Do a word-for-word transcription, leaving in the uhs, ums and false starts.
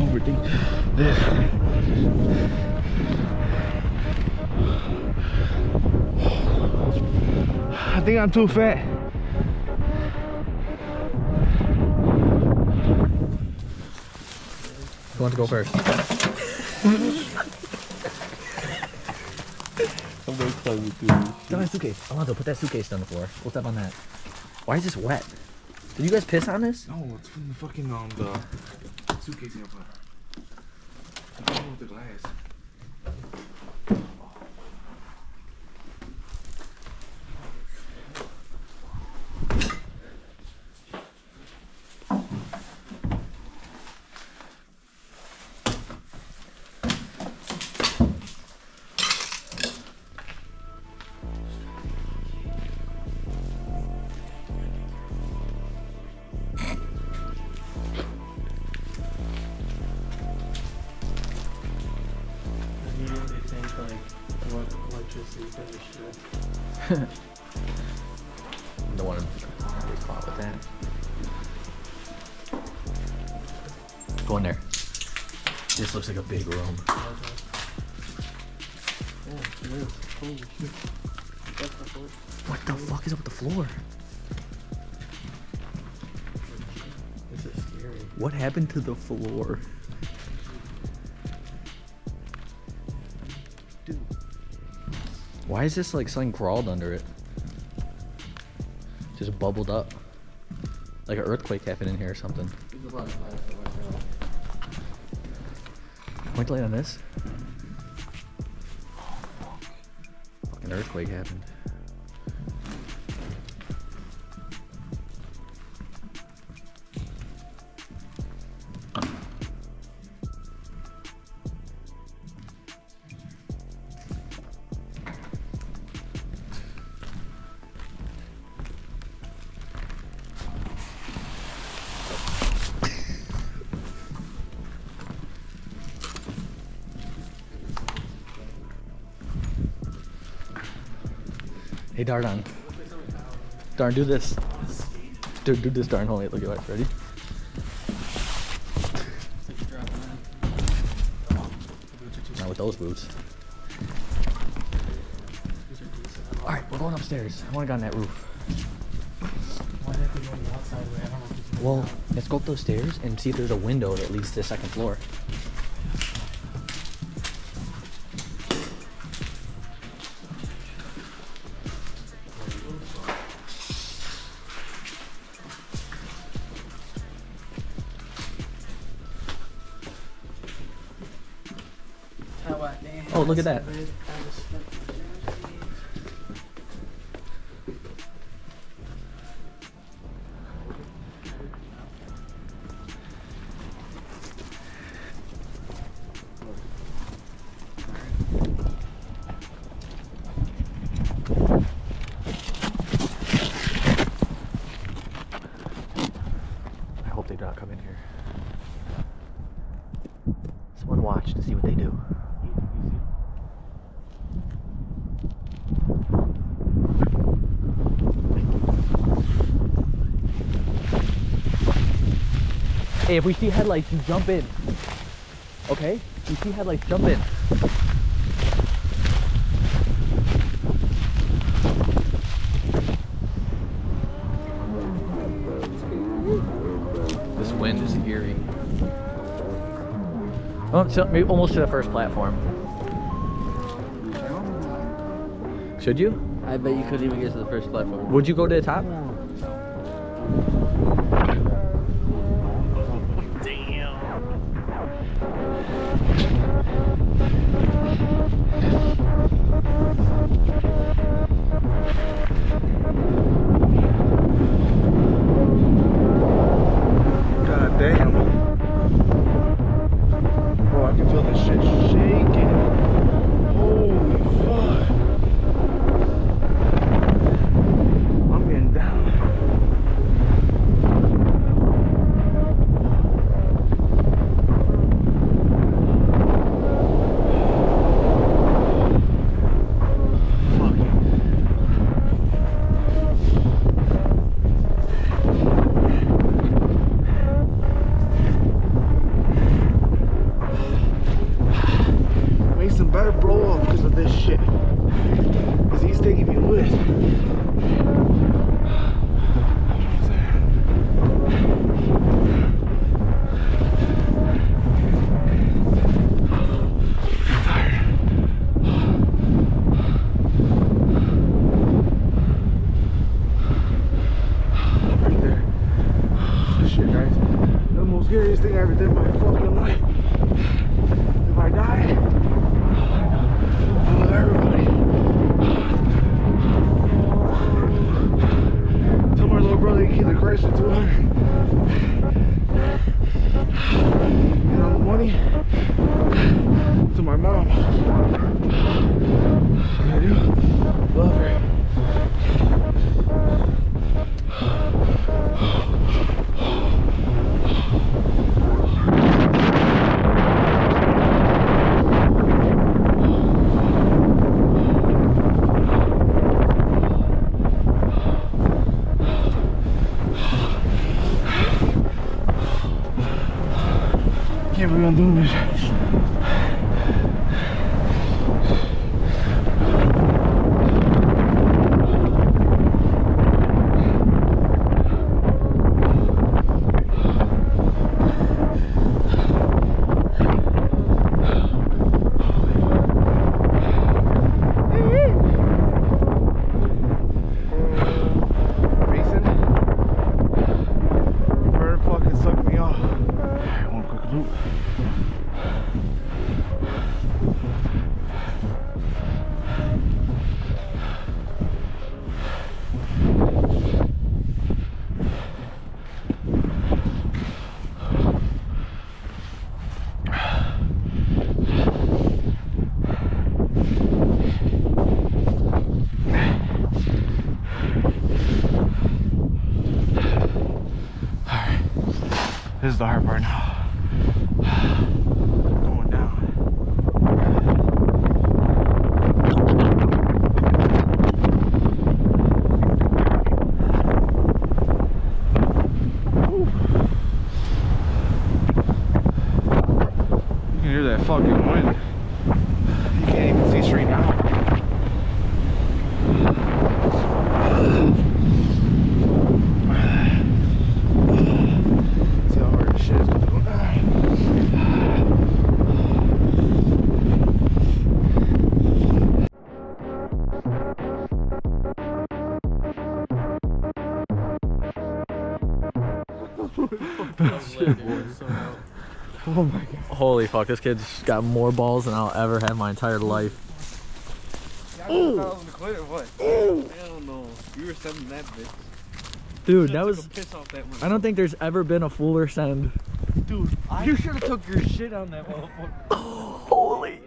Overthink this. I think I'm too fat. Who wants to go first? I'm very clumsy too. Got my suitcase. Alonzo, put that suitcase on the floor. We'll step on that. Why is this wet? Did you guys piss on this? No, it's from the fucking um the suitcase here. The glass. Don't want to be caught with that. Go in there. This looks like a big room. Oh, yeah. Holy shit. What the fuck is up with the floor? This is scary. What happened to the floor? Why is this like something crawled under it? Just bubbled up. Like an earthquake happened in here or something. There's a lot of plastic right now. Point light on this? Oh fuck. Fucking earthquake happened. Hey Dardan, Darn, do this. Dude, do this, Darn. Hold it. Look at that. Ready? Not with those boots. All right, we're going upstairs. I want to go on that roof. Well, let's go up those stairs and see if there's a window that leads to the second floor. Oh, look at that. I hope they do not come in here. Someone watch to see what they do. Hey, if we see headlights, you jump in. Okay? If you see headlights, jump in. This wind is eerie. Oh, so maybe almost to the first platform. Should you? I bet you couldn't even get to the first platform. Would you go to the top? Down. most scariest thing I ever did in my fucking life. If I die, I love everybody. Tell my little brother you can crash at two hundred. And all the money to my mom. I do love her. I can't believe I'm doing this. Mason, bird fucking sucked me off. One quick loop. This is the hard part now. Going down. Woo. You can hear that fucking wind. You can't even see straight now. Oh my god. Holy fuck, this kid's got more balls than I'll ever have my entire life. Yeah, I Ooh. Quit or what? Ooh. Hell no. You were sending that bitch. Dude, that was piss off that one. I don't think there's ever been a fuller send. Dude, I, you should have took your shit on that motherfucker. Holy